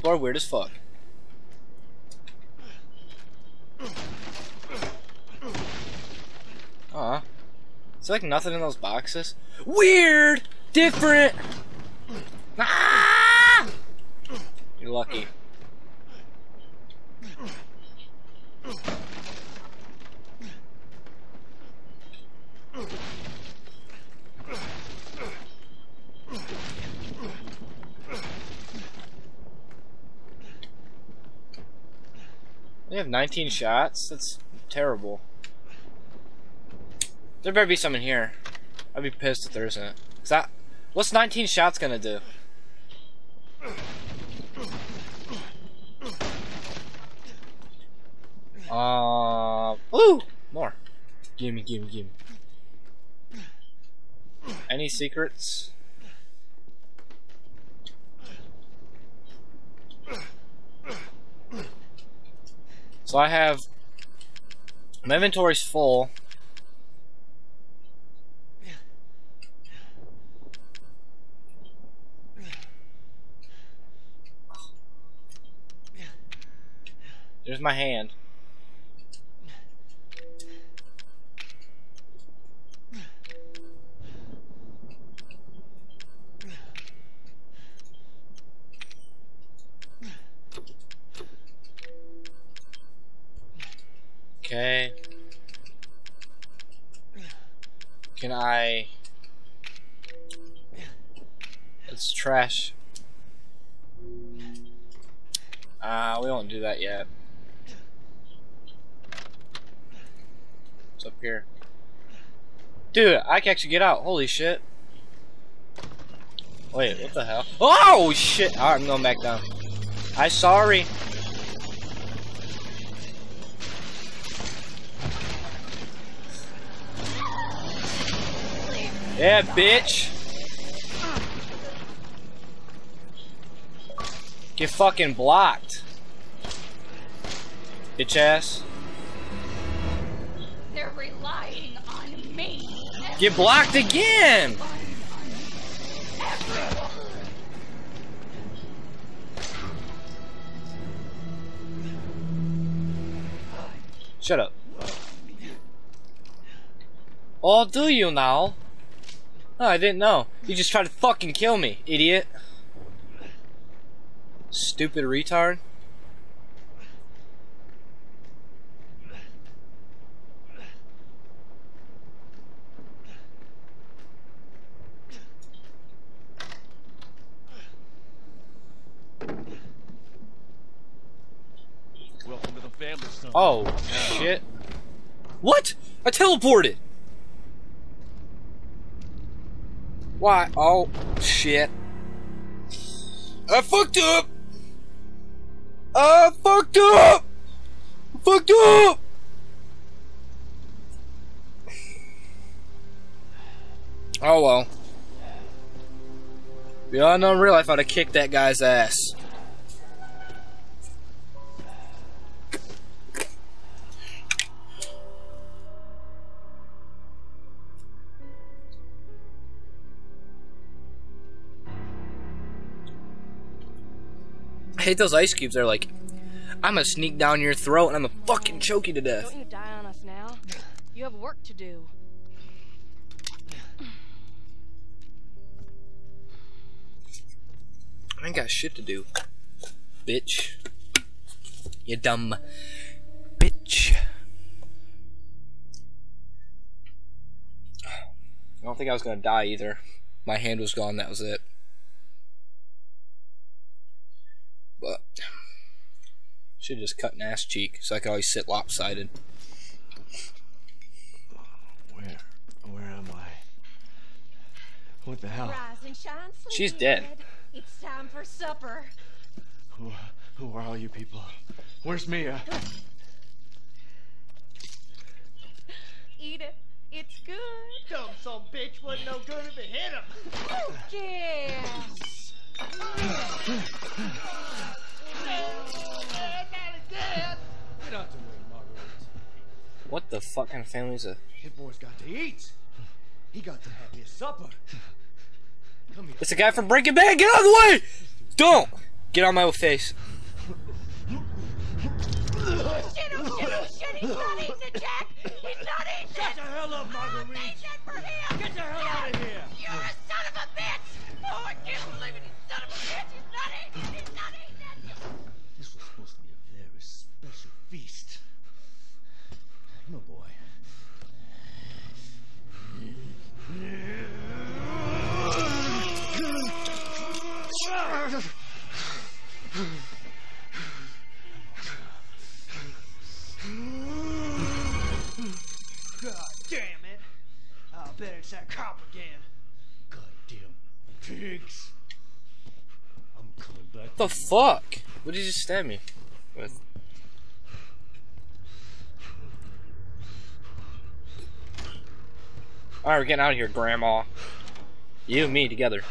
People are weird as fuck. Aw. Is there like nothing in those boxes? Weird! Different! Ah! You're lucky. We have 19 shots? That's terrible. There better be some in here. I'd be pissed if there isn't. Is that, what's 19 shots gonna do? Ooh! More. Gimme, gimme, gimme. Any secrets? So I have, my inventory's full. There's my hand. Okay. Can I? It's trash. We won't do that yet. It's up here. Dude, I can actually get out. Holy shit. Wait, what the hell? Oh shit! Alright, I'm going back down. I'm sorry. Yeah, bitch! Get fucking blocked. Bitch ass. They're relying on me. Get blocked again! Shut up. Oh, do you now? Oh, I didn't know. You just tried to fucking kill me, idiot. Stupid retard. Welcome to the family, son. Oh, shit. What? I teleported! Why? Oh, shit. I fucked up! I fucked up! I fucked up! Oh well. Beyond unreal life, I'd have kicked that guy's ass. I hate those ice cubes. They're like, I'm gonna sneak down your throat and I'm gonna fucking choke you to death. Don't you die on us now. You have work to do. I ain't got shit to do. Bitch. You dumb bitch. I don't think I was gonna die either. My hand was gone, that was it. But should just cut an ass cheek so I could always sit lopsided. Where am I? What the hell? Rise and shine, sleepyhead. She's dead. It's time for supper. Who are all you people? Where's Mia? Eat it. It's good. Dumb son bitch wasn't no good if it hit him. Yeah. What the fuck kind of family is a hit? Boy's got to eat. He got to have his supper. Come here. It's a guy from Breaking Bad. Get out of the way. Don't. Get on my face. He's not Ethan, Jack! He's not Ethan! Shut the hell up, Marguerite! Get the hell out of here! You're a son of a bitch! Oh, I can't believe it! He's son of a bitch! He's not Ethan! He's not Ethan! This was supposed to be a very special feast. No boy. That cop again. Goddamn pigs. I'm coming back. The fuck? What did you just stab me with? Alright, we're getting out of here, Grandma. You and me together.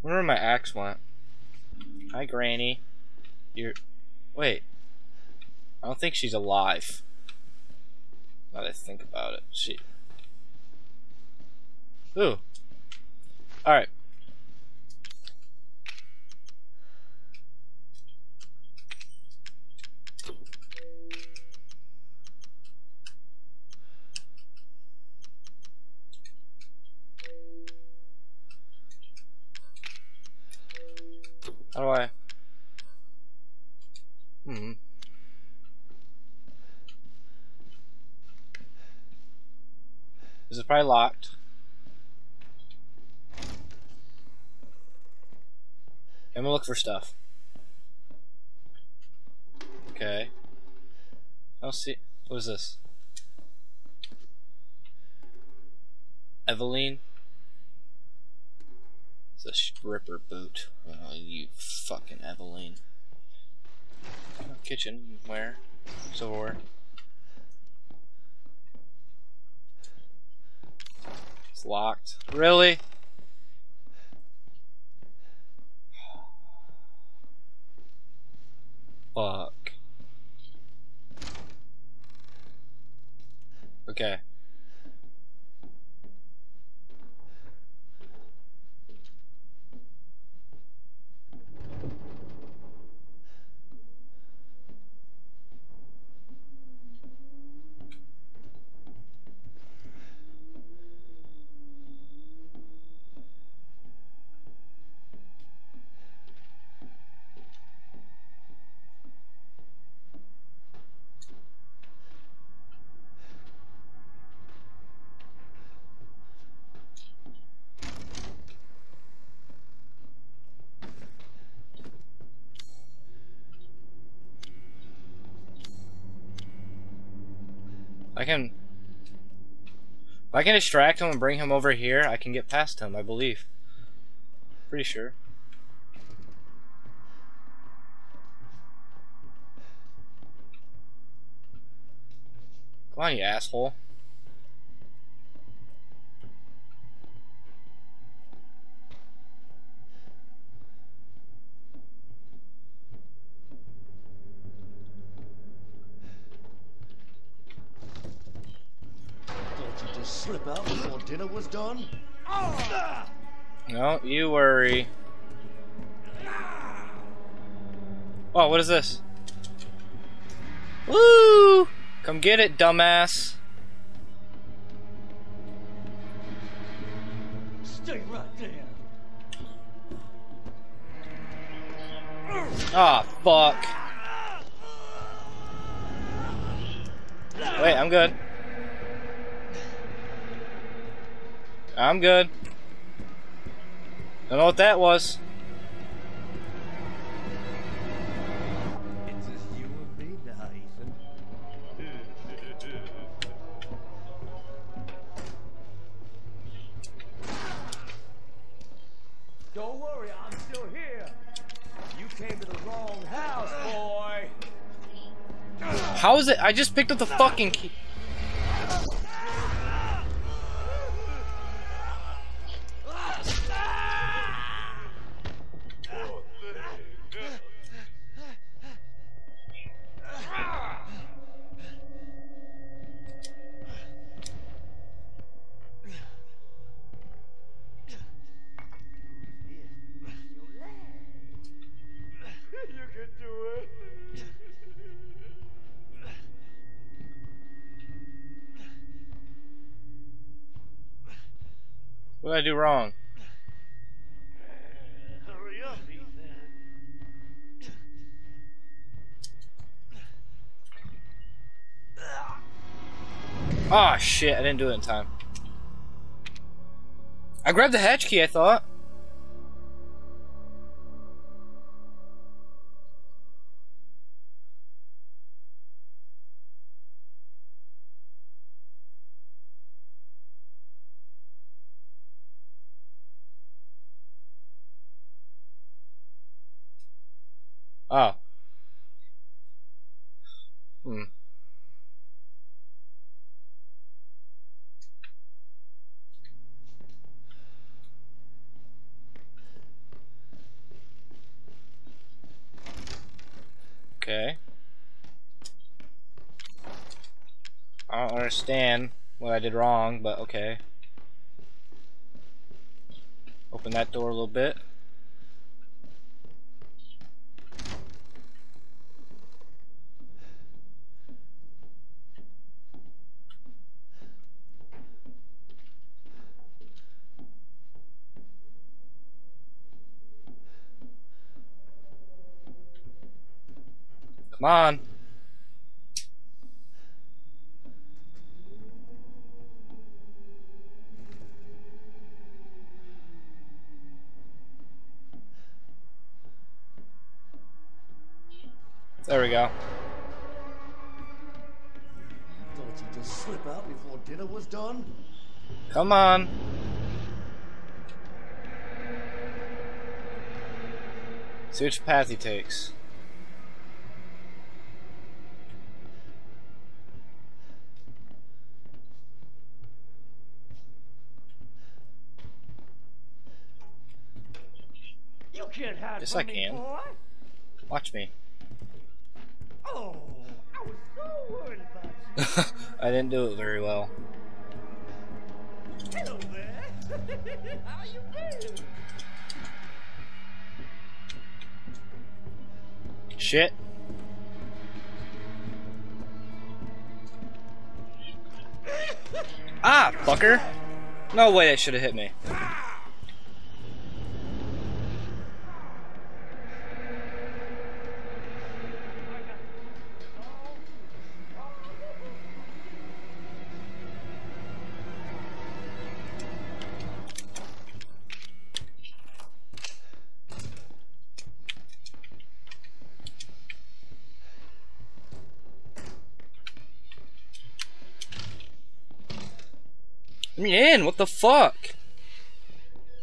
Where my axe went. Hi, Granny. You're... Wait. I don't think she's alive. Now that I think about it. She... Ooh. Alright. How do I? This is probably locked. I'm gonna look for stuff. Okay. I'll see. What is this? Eveline? It's a stripper boot. Oh, you fucking Eveline. Kitchen, where? Silverware. It's locked. Really? Fuck. Okay. If I can distract him and bring him over here, I can get past him, I believe. Pretty sure. Come on, you asshole. Slip out before dinner was done. Don't you worry. Oh, what is this? Woo! Come get it, dumbass. Stay right there. Ah, fuck. Wait, I'm good. I'm good. Don't know what that was. It's just you and me now, Ethan. Don't worry, I'm still here. You came to the wrong house, boy. How is it? I just picked up the fucking key. What did I do wrong? Hurry up, Ethan. Ah, oh, shit, I didn't do it in time. I grabbed the hatch key, I thought. Oh. Hmm. Okay. I don't understand what I did wrong, but okay. Open that door a little bit. Come on. There we go. Don't you just slip out before dinner was done? Come on. See which path he takes. Yes, I can. Watch me. Oh, I was so worried about you. I didn't do it very well. Hello there. How you doing? Shit. Ah, fucker. No way that should have hit me. Let me in, what the fuck?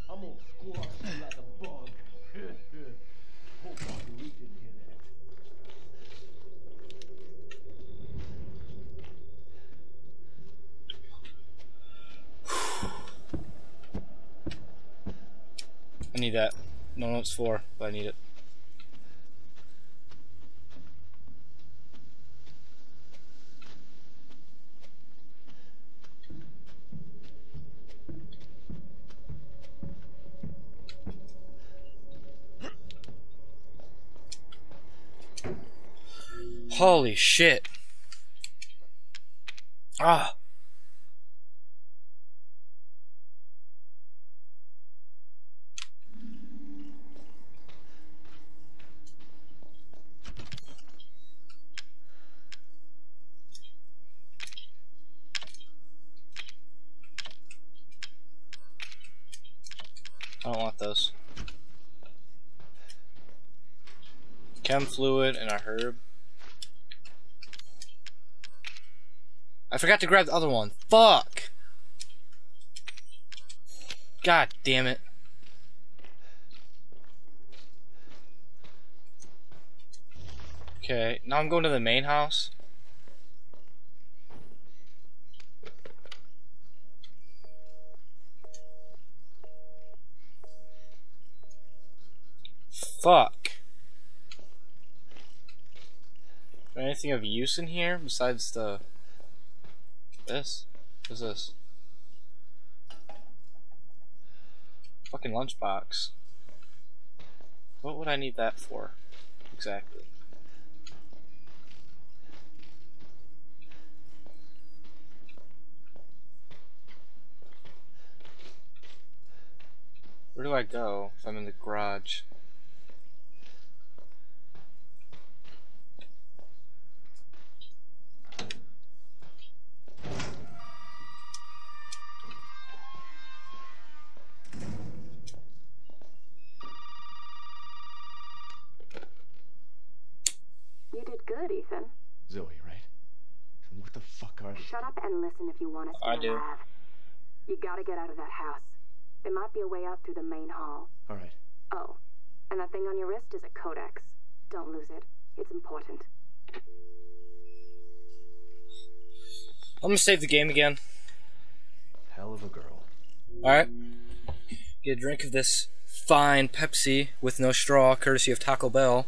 I'm gonna squash you like a bug. Hope we didn't hear that. I need that. No one knows for, but I need it. Holy shit. Ah. I don't want those. Chem fluid and a herb. I forgot to grab the other one. Fuck! God damn it. Okay, now I'm going to the main house. Fuck. Is there anything of use in here besides the... this? What's this? Fucking lunchbox. What would I need that for? Exactly. Where do I go if I'm in the garage? You did good, Ethan. Zoe, right? And what the fuck are you? Shut up and listen if you want to stay alive. You gotta get out of that house. There might be a way out through the main hall. All right. Oh, and that thing on your wrist is a codex. Don't lose it. It's important. I'm gonna save the game again. Hell of a girl. All right. Get a drink of this fine Pepsi with no straw, courtesy of Taco Bell.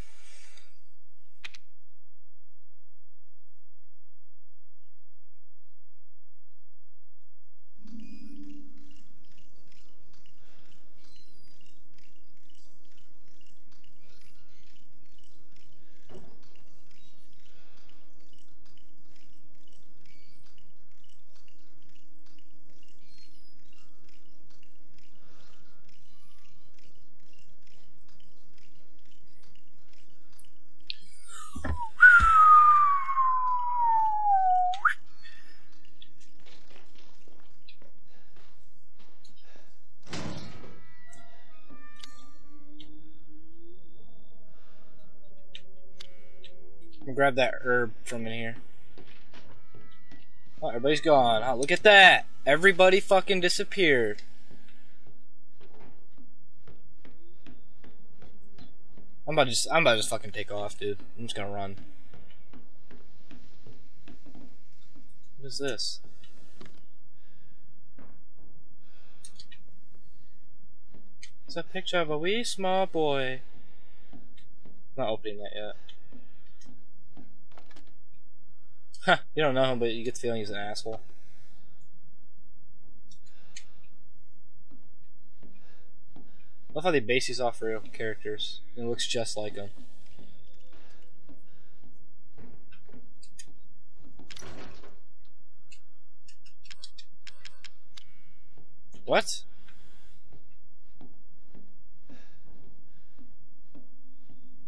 Grab that herb from in here. Oh, everybody's gone. Oh, look at that! Everybody fucking disappeared. I'm about to just fucking take off, dude. I'm just gonna run. What is this? It's a picture of a wee small boy. Not opening that yet. Huh, you don't know him, but you get the feeling he's an asshole. I love how they base these off real characters. It looks just like them. What?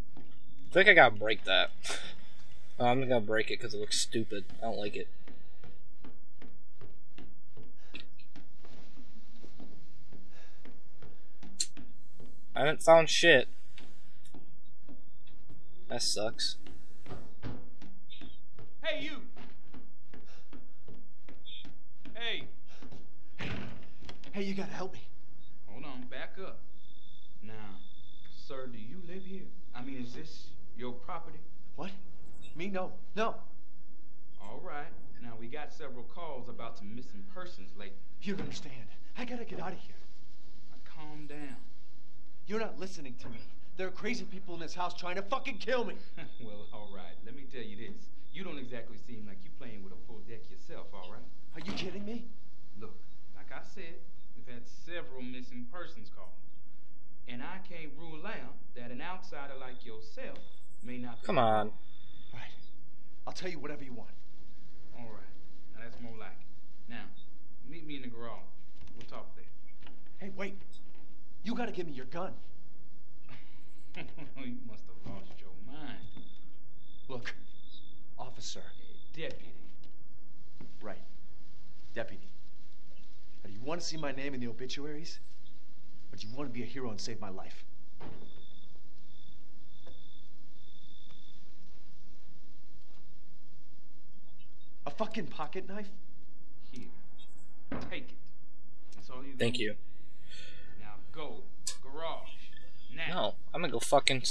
I think I gotta break that. Oh, I'm gonna break it because it looks stupid. I don't like it. I haven't found shit. That sucks. Hey, you! Hey! Hey, you gotta help me. Hold on, back up. Now, sir, do you live here? I mean, is this your property? What? Me? No. No. All right. Now, we got several calls about some missing persons lately. You don't understand. I gotta get out of here. Now, calm down. You're not listening to me. There are crazy people in this house trying to fucking kill me. Well, all right. Let me tell you this. You don't exactly seem like you're playing with a full deck yourself, all right? Are you kidding me? Look, like I said, we've had several missing persons calls. And I can't rule out that an outsider like yourself may not be... Come on. All right, I'll tell you whatever you want. All right, now that's more like it. Now, meet me in the garage. We'll talk there. Hey, wait. You gotta give me your gun. You must have lost your mind. Look, officer. Hey, deputy. Right, deputy. Now, do you want to see my name in the obituaries? Or do you want to be a hero and save my life? A fucking pocket knife? Here, take it. That's all you Thank need. You. Now go. Garage. Now. No, I'm gonna go fucking...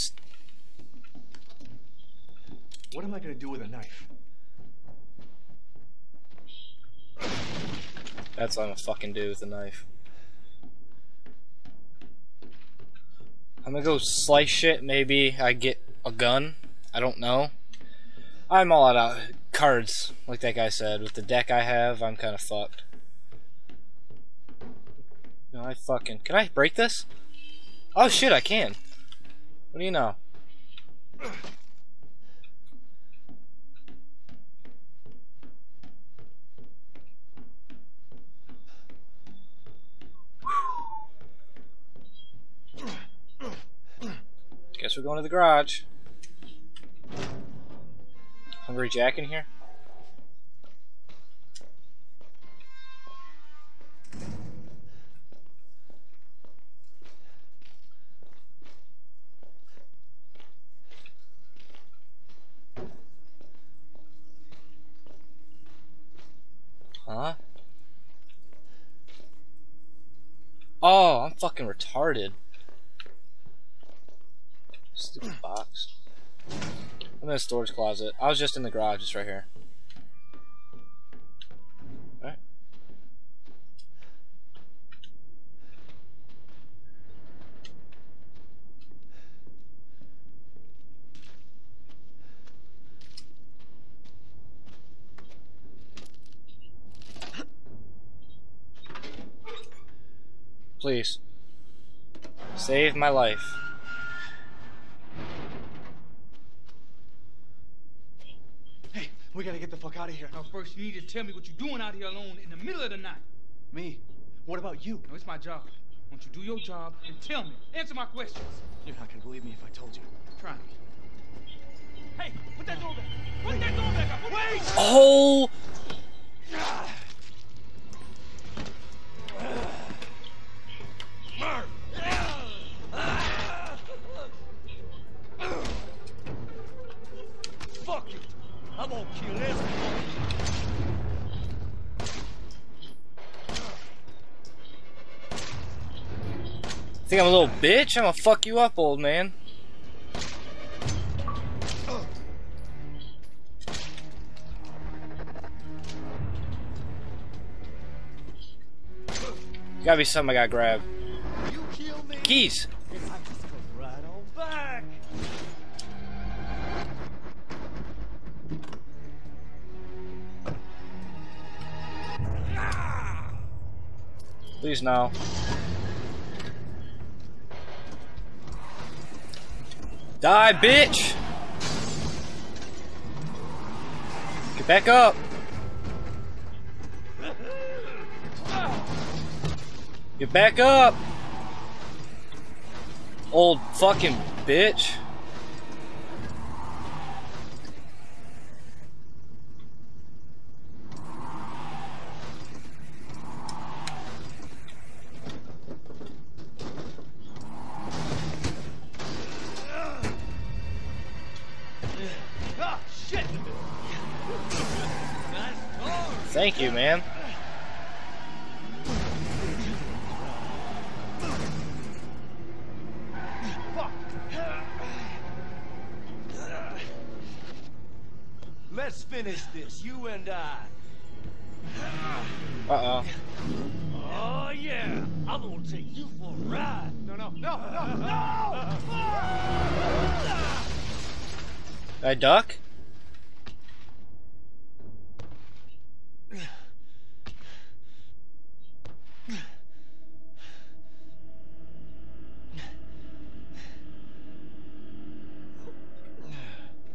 What am I gonna do with a knife? That's what I'm gonna fucking do with a knife. I'm gonna go slice shit, maybe I get a gun. I don't know. I'm all out of cards, like that guy said. With the deck I have, I'm kinda fucked. No, I fucking... Can I break this? Oh shit, I can. What do you know? Guess we're going to the garage. Hungry Jack in here? Huh? Oh, I'm fucking retarded. Stupid box. I'm in a storage closet. I was just in the garage, it's right here. Alright. Please. Save my life. We gotta get the fuck out of here. Now first you need to tell me what you're doing out here alone in the middle of the night. Me? What about you? No, it's my job. Why don't you do your job and tell me. Answer my questions. You're not gonna believe me if I told you. Try me. Hey, put that door back. Put that door back up. Wait! Oh! Think I'm a little bitch? I'm gonna fuck you up, old man. Gotta be something I gotta grab. You kill me. Keys! Please no. Die, bitch! Get back up! Get back up! Old fucking bitch! Thank you, man. Let's finish this, you and I. Uh-oh. Oh, yeah. I'm gonna take you for a ride. No, no, no, no, no! Did I duck?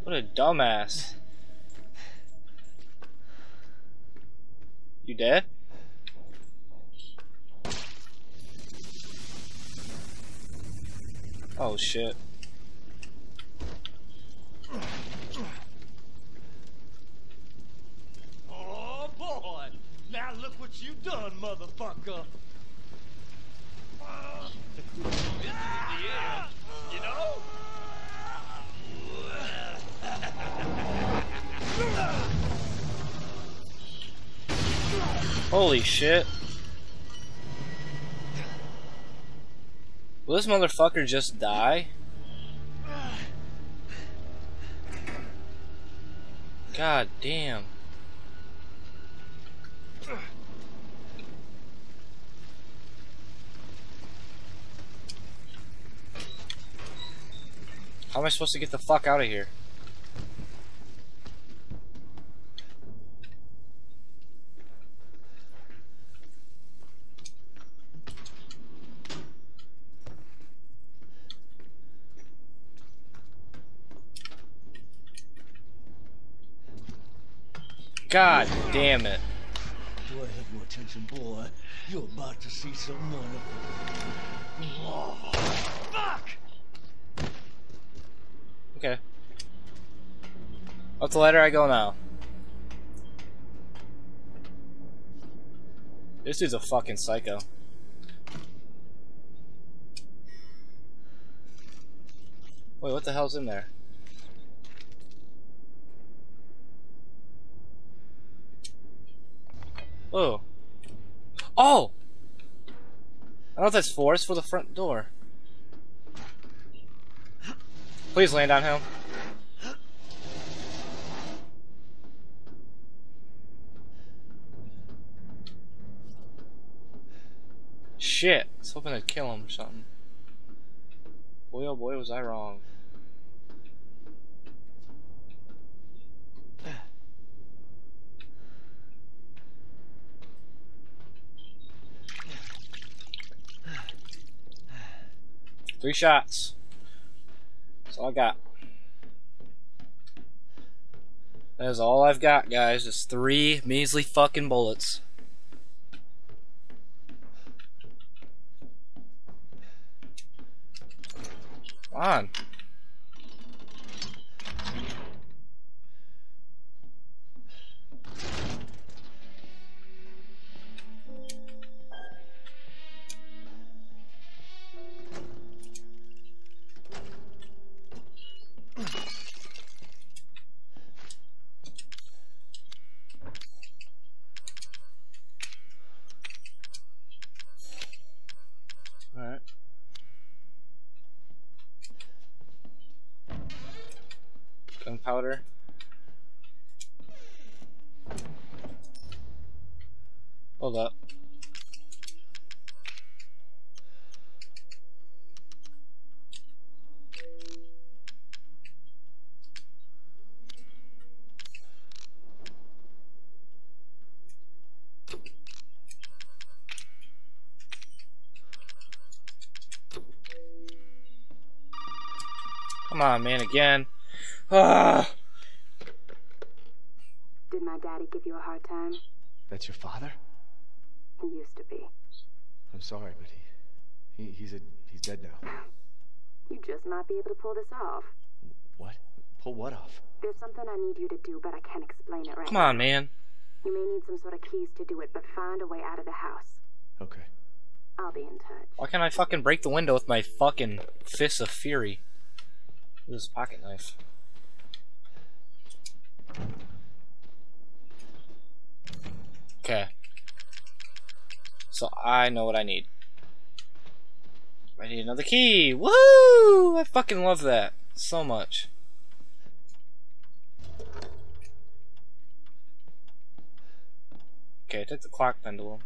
What a dumbass. You dead? Oh shit. Oh boy! Now look what you done, motherfucker! Yeah, you know? Holy shit. Will this motherfucker just die? God damn. How am I supposed to get the fuck out of here? God damn it. Do I have your attention, boy? You're about to see some wonderful. Whoa. Fuck! Okay. Up the ladder I go now. This dude's a fucking psycho. Wait, what the hell's in there? Oh. Oh! I don't know what that's for. It's for the front door. Please land on him. Shit. I was hoping I'd kill him or something. Boy, oh boy, was I wrong. Three shots. That's all I got. That is all I've got, guys. It's three measly fucking bullets. Come on. Powder. Hold up. Come on, man, again. Did my daddy give you a hard time? That's your father? He used to be. I'm sorry, but he's dead now. You just might be able to pull this off. What? Pull what off? There's something I need you to do, but I can't explain it right now. Come on, man. You may need some sort of keys to do it, but find a way out of the house. Okay. I'll be in touch. Why can't I fucking break the window with my fucking fists of fury? With this pocket knife. Okay. So I know what I need. I need another key. Woo! I fucking love that so much. Okay, take the clock pendulum.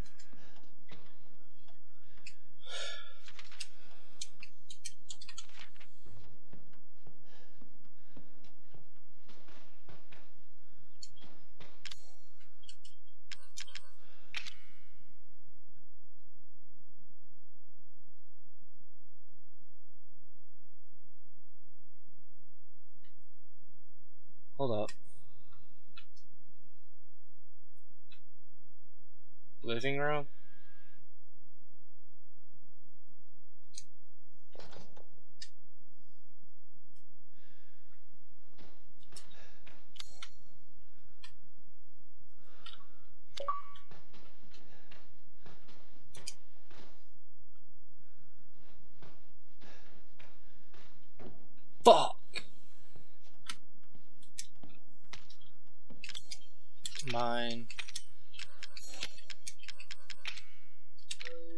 Hold up. Living room? Fuck! Mine.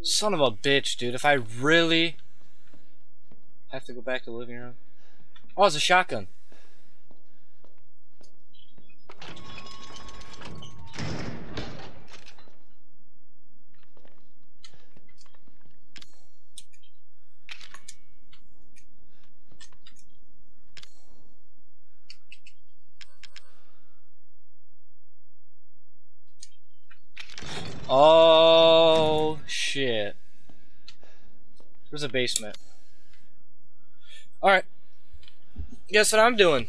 Son of a bitch, dude. If I really I have to go back to the living room. Oh, it's a shotgun. Oh, shit. There's a basement. Alright. Guess what I'm doing?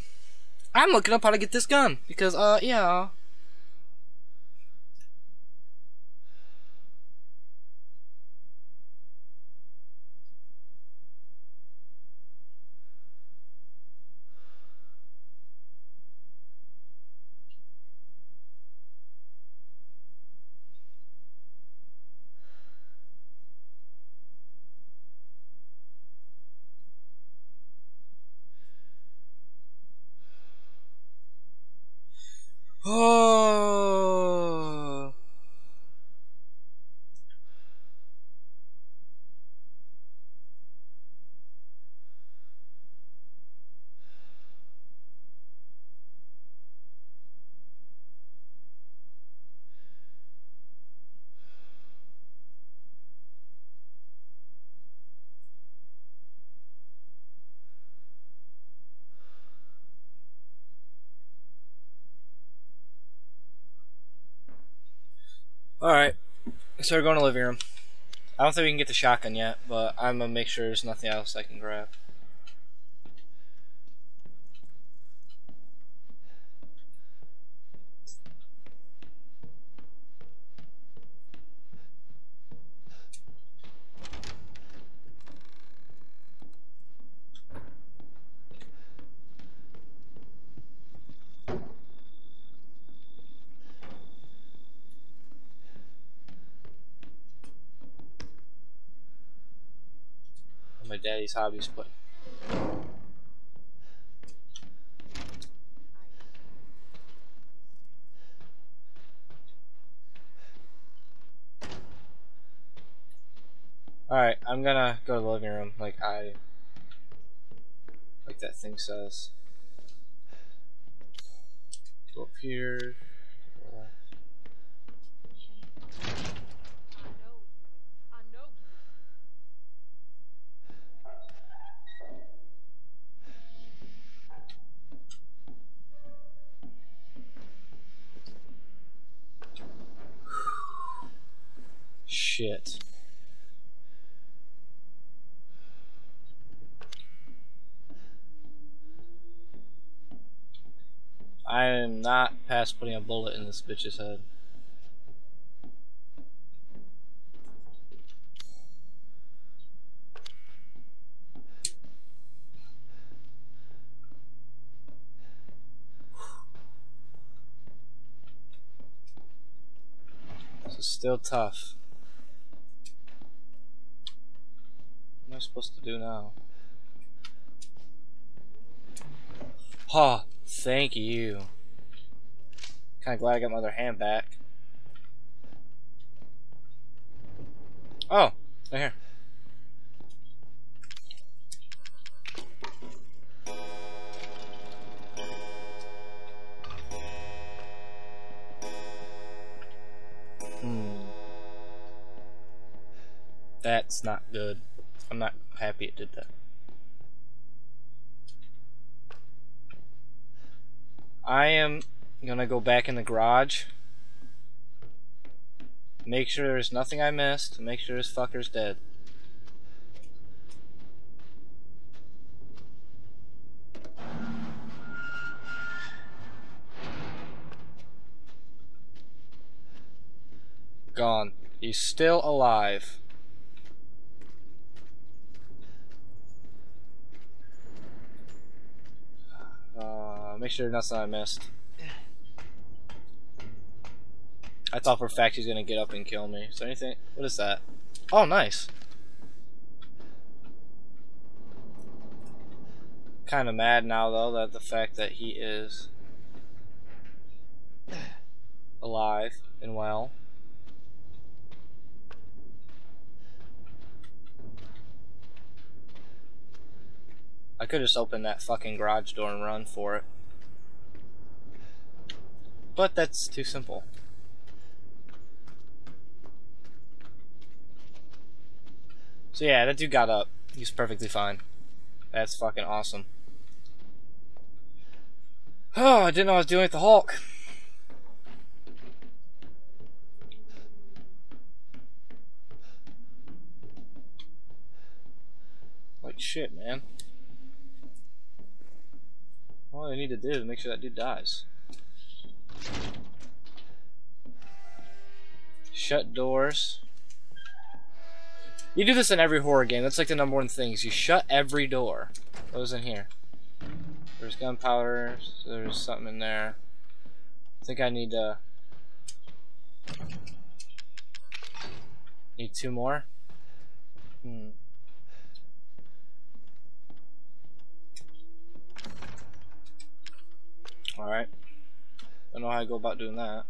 I'm looking up how to get this gun. Because, yeah. Oh. Alright, so we're going to the living room. I don't think we can get the shotgun yet, but I'm gonna make sure there's nothing else I can grab. My daddy's hobbies, but alright, I'm gonna go to the living room like that thing says. Go up here. Shit. I am not past putting a bullet in this bitch's head. This is still tough. What am I supposed to do now? Oh, thank you. Kinda glad I got my other hand back. Oh, right here. That's not good. I'm not happy it did that. I am gonna go back in the garage, make sure there's nothing I missed, make sure this fucker's dead. Gone. He's still alive. Make sure nothing I missed. I thought for a fact he's gonna get up and kill me. Is there anything? What is that? Oh, nice. Kind of mad now though that the fact that he is alive and well. I could just open that fucking garage door and run for it. But that's too simple. So yeah, that dude got up. He's perfectly fine. That's fucking awesome. Oh, I didn't know I was dealing with the Hulk. Like shit, man. All I need to do is make sure that dude dies. Shut doors. You do this in every horror game. That's like the number one thing is you shut every door. What was in here? There's gunpowder. So there's something in there. I think I need to... Need two more? Hmm. Alright. Don't know how I go about doing that.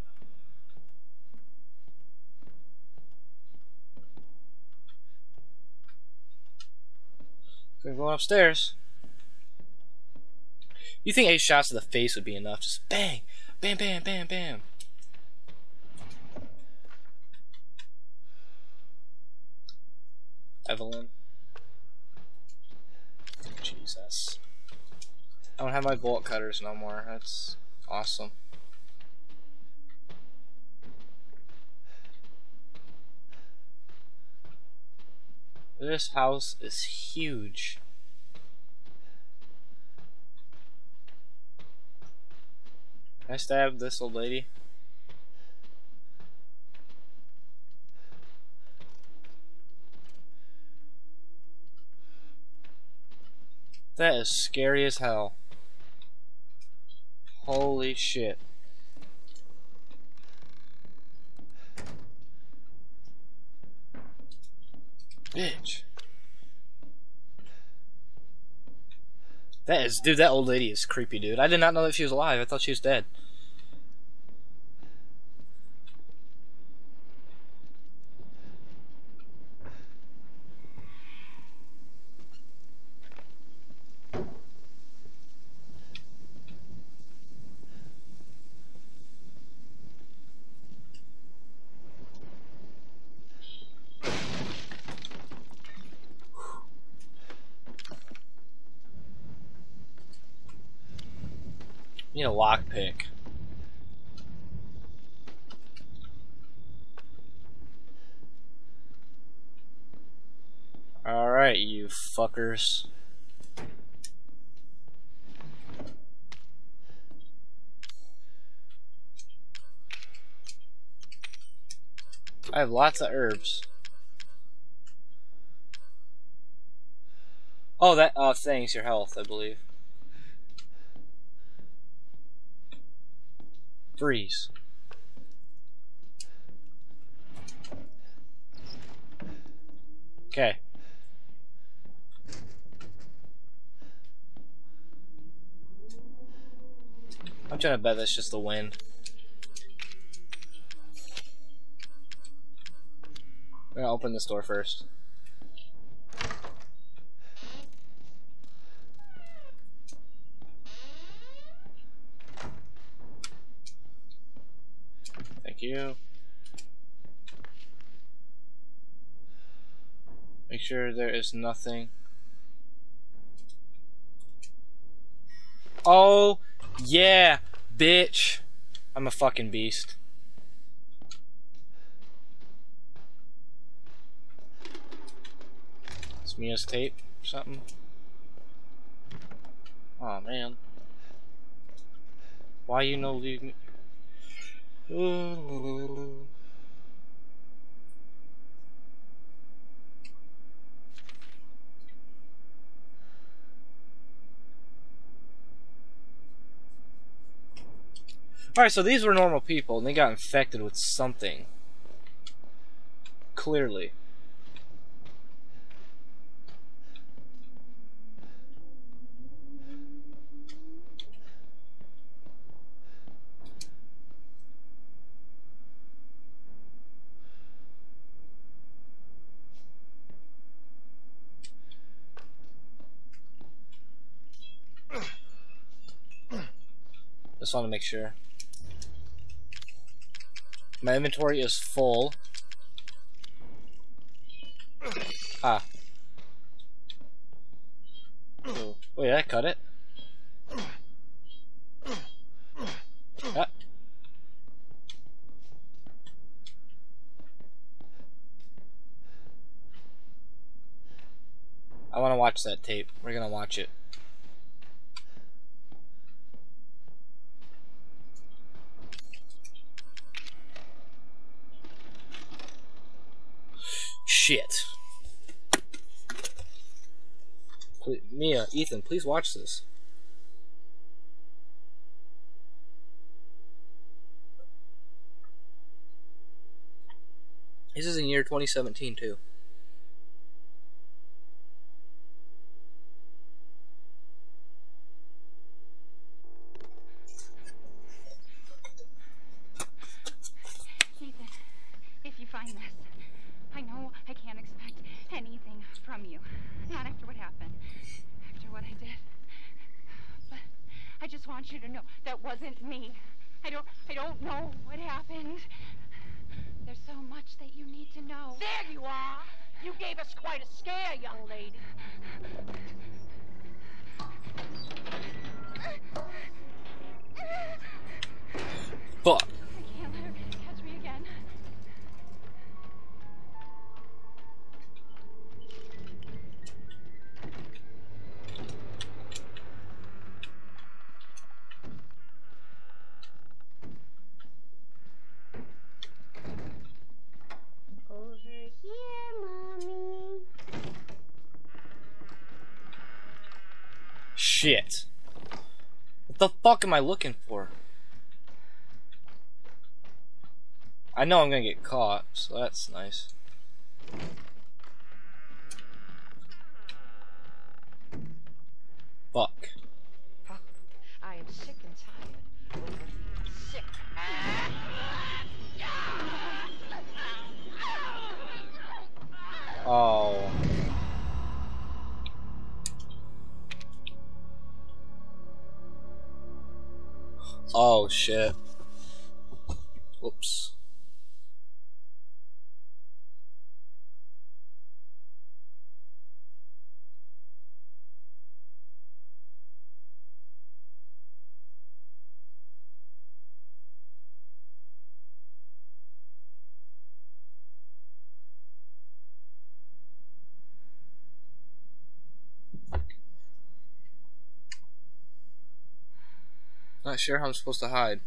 We're going upstairs. You think 8 shots to the face would be enough? Just bang, bam, bam, bam, bam. Eveline. Jesus. I don't have my bolt cutters no more. That's awesome. This house is huge. Can I stab this old lady? That is scary as hell. Holy shit. Bitch. That is, dude, that old lady is creepy, dude. I did not know that she was alive. I thought she was dead. Need a lockpick. Alright, you fuckers. I have lots of herbs. Oh, that thing's your health, I believe. Freeze. Okay. I'm trying to bet that's just the wind. I'm gonna open this door first. You make sure there is nothing. Oh yeah, bitch, I'm a fucking beast. It's Mia's tape or something. Oh man, why you no leave me? Ooh. Alright, so these were normal people and they got infected with something. Clearly. Just want to make sure. My inventory is full. Ah. Oh, wait, I cut it. Ah. I want to watch that tape. We're going to watch it. Shit. Please, Mia, Ethan, please watch this. This is in year 2017 too. Shit. What the fuck am I looking for? I know I'm gonna get caught, so that's nice. Fuck. I am sick and tired. Sick. Oh. Oh shit. Whoops. Not sure how I'm supposed to hide.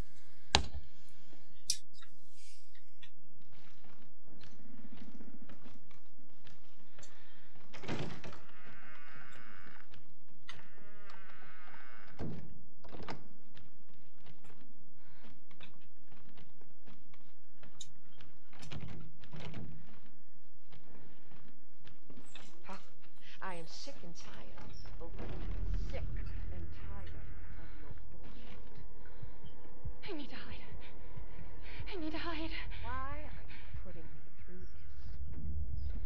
I am sick and tired. Oh, sick and tired. I need to hide. Why are you putting me through this?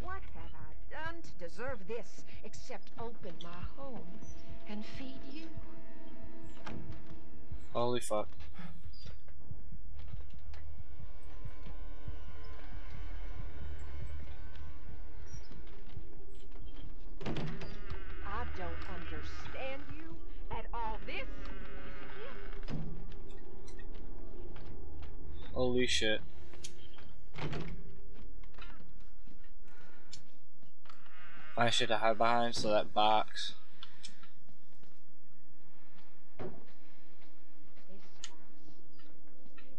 What have I done to deserve this except open my home and feed you? Holy fuck. I don't understand you at all. This is a gift. Holy shit. Find shit to hide behind, so that box.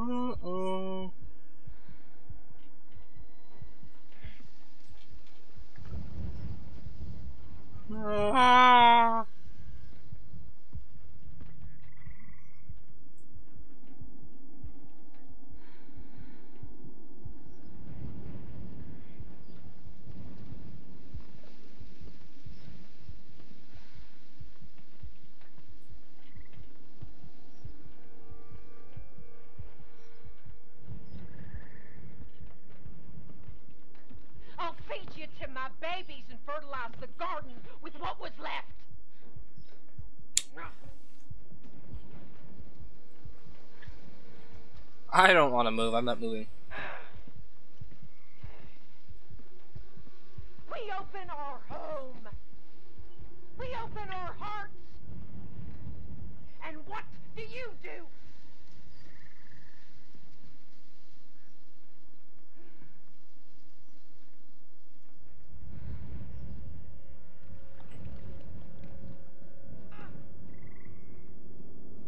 Uh-oh. Ah. I'll feed you to my babies and fertilize the garden with what was left. I don't want to move. I'm not moving. We open our home. We open our hearts. And what do you do?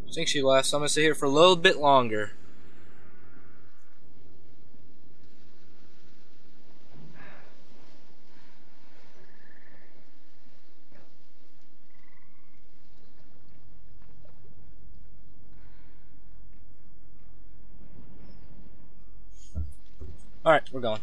I think she left, so I'm going to sit here for a little bit longer. Alright, we're going.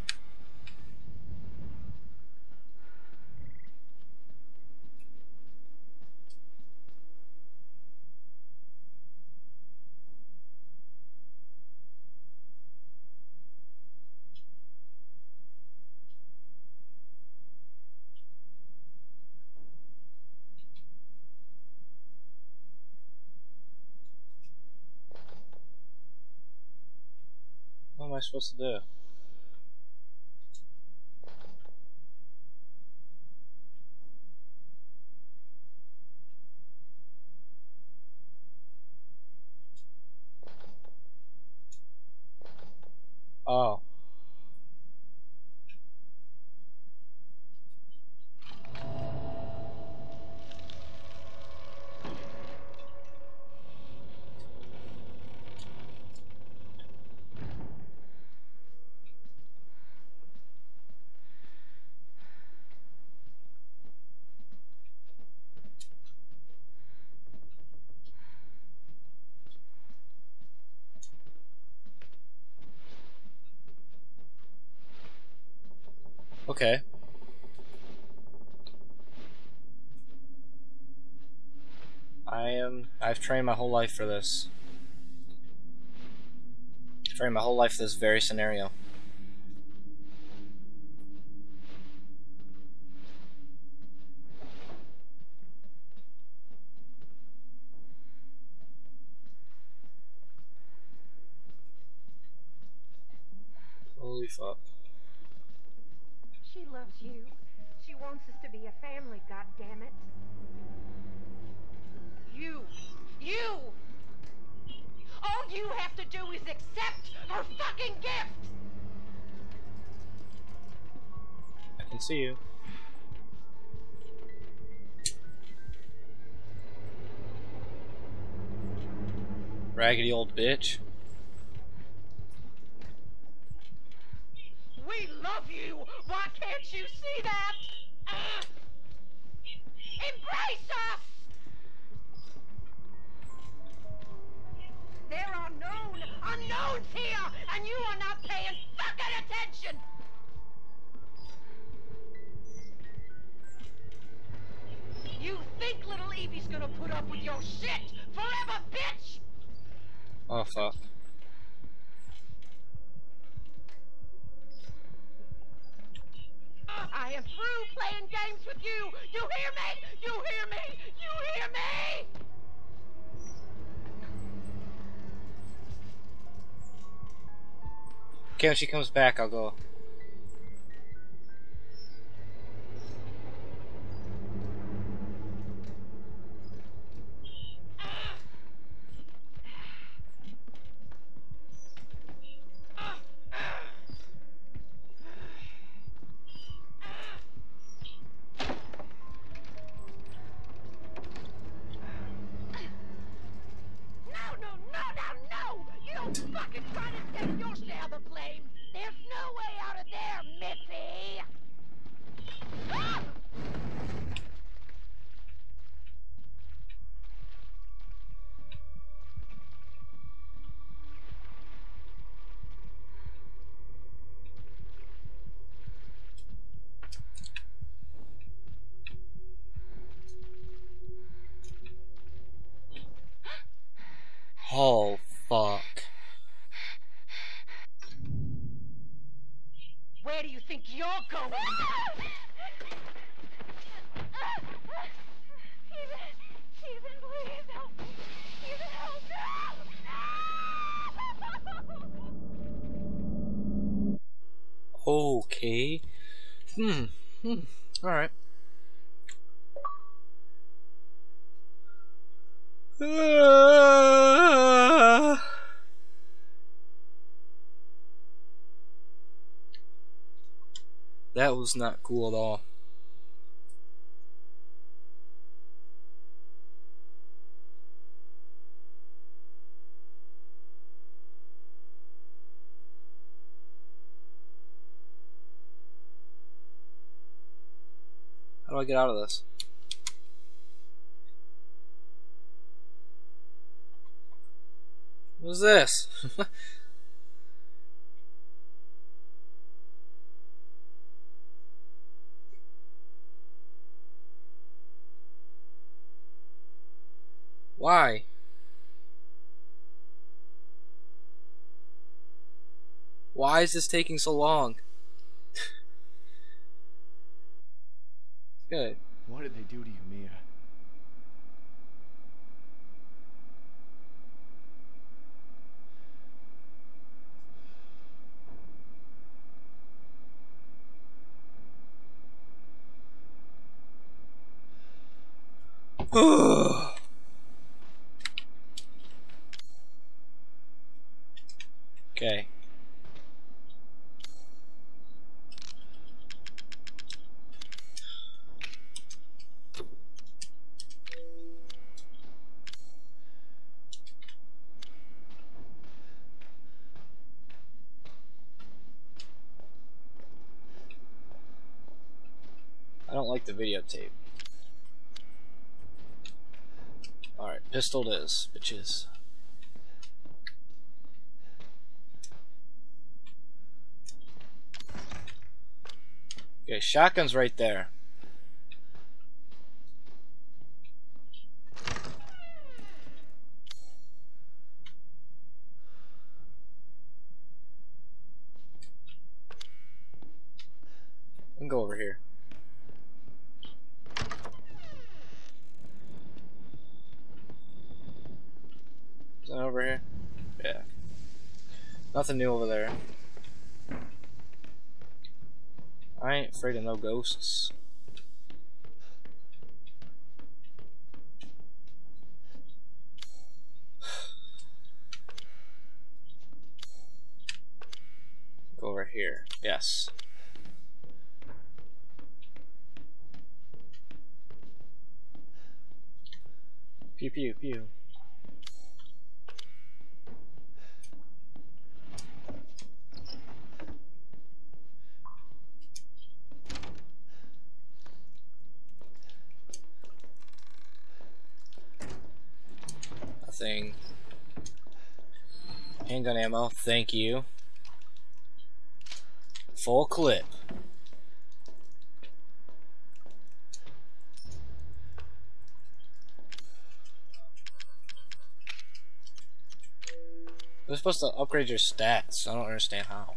What am I supposed to do? Oh. Okay. I've trained my whole life for this. I've trained my whole life for this very scenario. Holy fuck. She loves you. She wants us to be a family, goddammit. You! All you have to do is accept her fucking gift! I can see you. Raggedy old bitch. We love you! Why can't you see that? Embrace us! There are known unknowns here, and you are not paying fucking attention! You think little Evie's gonna put up with your shit forever, bitch? Oh, fuck. I am through playing games with you! You hear me? You hear me? You hear me? Okay, when she comes back, I'll go. you try to stay your share of the blame. There's no way out of there, Mitzi! Ah! Oh, fuck. Where do you think you're going? Ethan, please help me. Ethan, help me. No! Okay. Alright. That was not cool at all. How do I get out of this? What is this? Why? Why is this taking so long? Good. What did they do to you, Mia? Ugh. Okay. I don't like the videotape. Alright, pistol it is, bitches. Okay, shotgun's right there. I can go over here. Over here? Yeah. Nothing new over there. I ain't afraid of no ghosts. Go over here. Yes. Pew pew pew. Thing. Handgun ammo, thank you. Full clip. You're supposed to upgrade your stats. I don't understand how.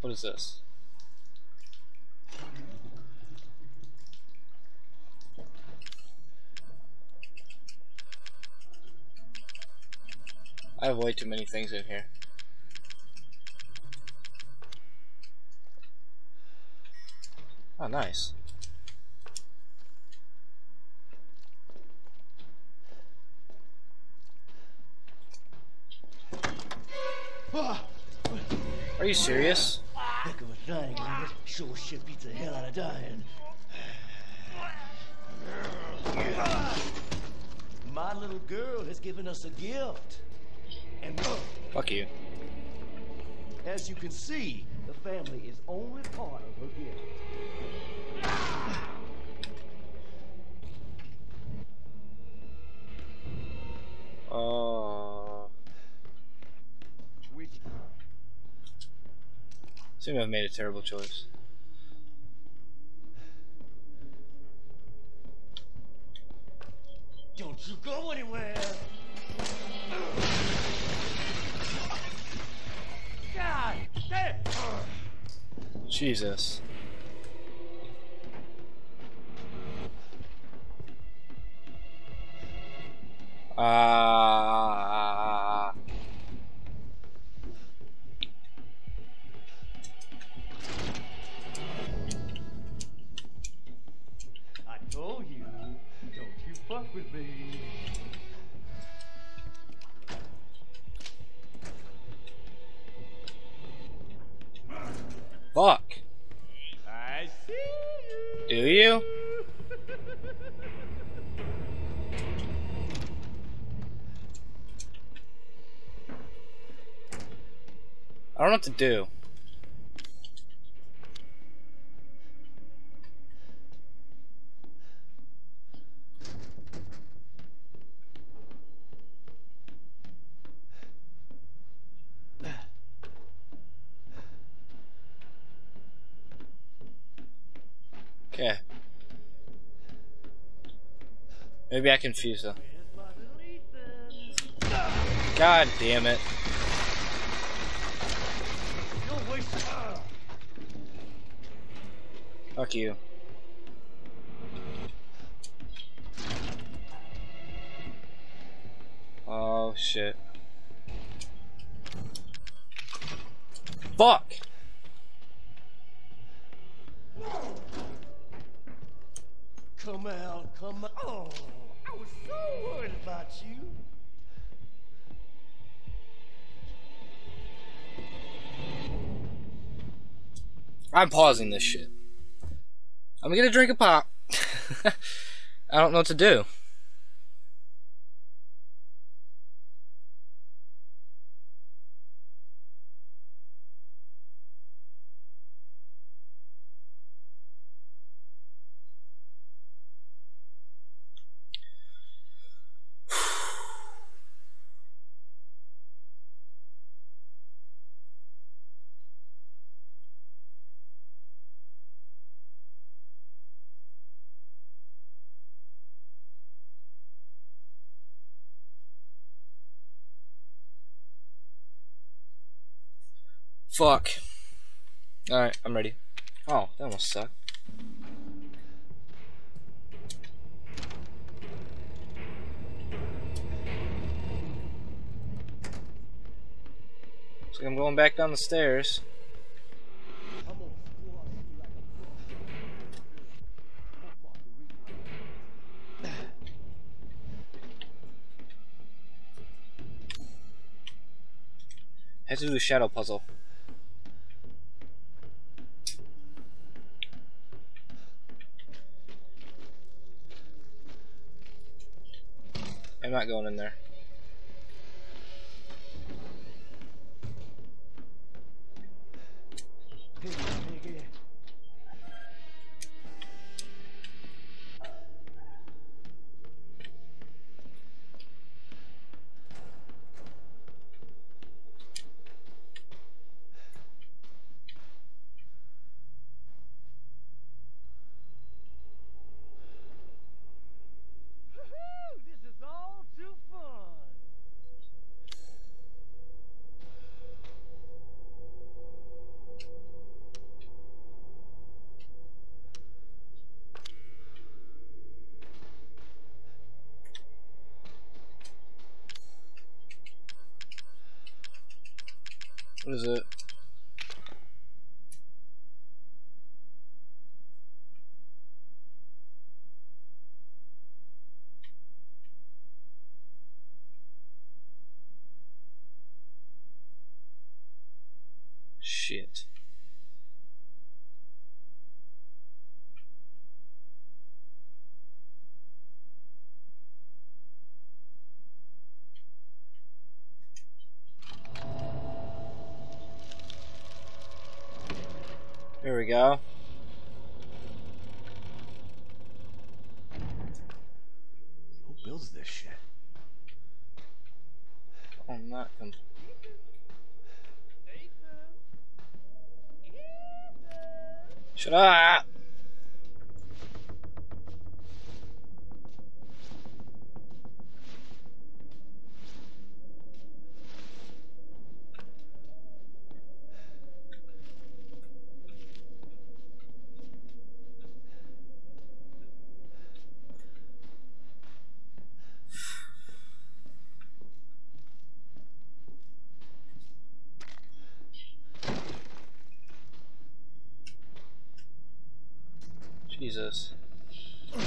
What is this? I have way too many things in here. Oh, nice. Are you serious? Heck of a thing, man. Sure shit beats the hell out of dying. My little girl has given us a gift. And look. Fuck you. As you can see, the family is only part of her gift. Seems I've made a terrible choice. Don't you go anywhere! God damn! Jesus. I told you, don't you fuck with me. Fuck. I see you. Do you? I don't know what to do. Okay. Maybe I confuse them. God damn it. Fuck you. Oh shit. Fuck! Come out, come out. Oh, I was so worried about you. I'm pausing this shit. I'm gonna drink a pop. I don't know what to do. Fuck. Alright, I'm ready. Oh, that almost sucked. Looks like I'm going back down the stairs. I have to do the shadow puzzle. I'm not going in there. What is it? Shit. There we go. Who builds this shit? I'm not gonna. Shut up! Jesus. Give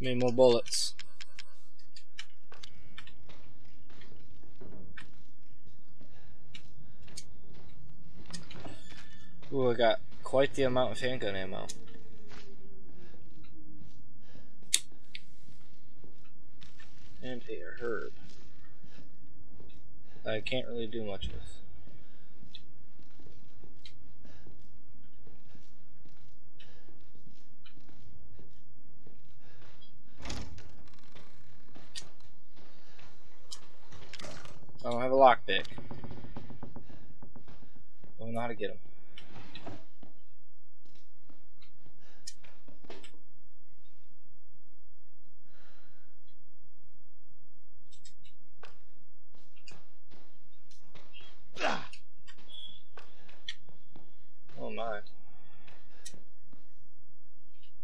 me more bullets. Ooh, I got quite the amount of handgun ammo. And a herb. I can't really do much with. I don't have a lockpick. Don't know how to get them.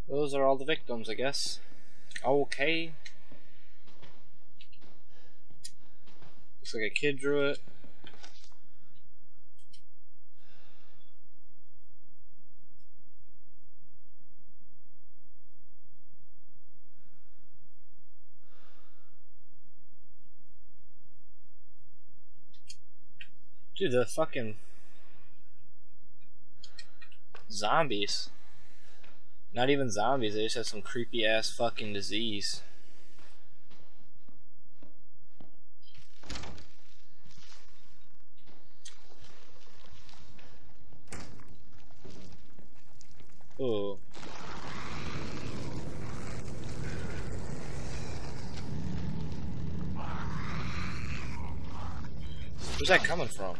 Those are all the victims, I guess. Okay. Looks like a kid drew it. Dude, the fucking zombies. Not even zombies, they just have some creepy ass fucking disease. Oh. Where's that coming from?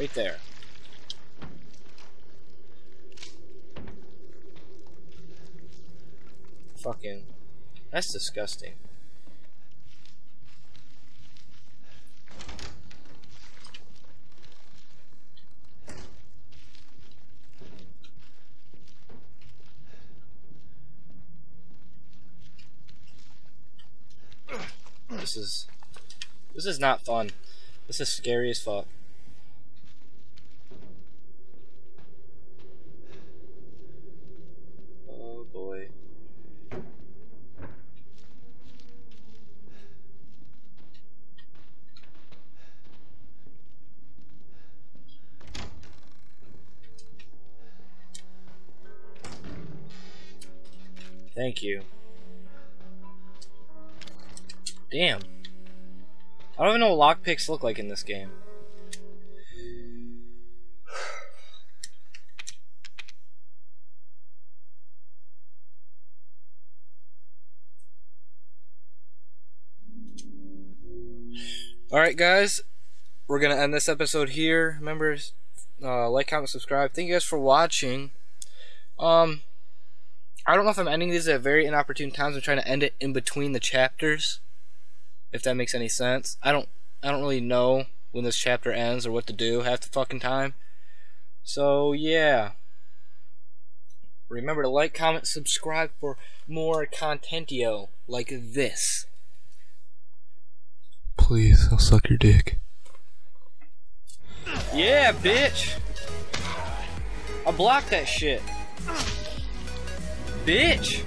Right there. Fucking. That's disgusting. This is not fun. This is scary as fuck. Thank you. Damn. I don't even know what lockpicks look like in this game. Alright guys, we're gonna end this episode here. Remember, like, comment, subscribe. Thank you guys for watching. I don't know if I'm ending these at very inopportune times. I'm trying to end it in between the chapters, if that makes any sense. I don't really know when this chapter ends or what to do half the fucking time. So yeah, remember to like, comment, subscribe for more contentio like this. Please, I'll suck your dick. Yeah, bitch. I blocked that shit. bitch.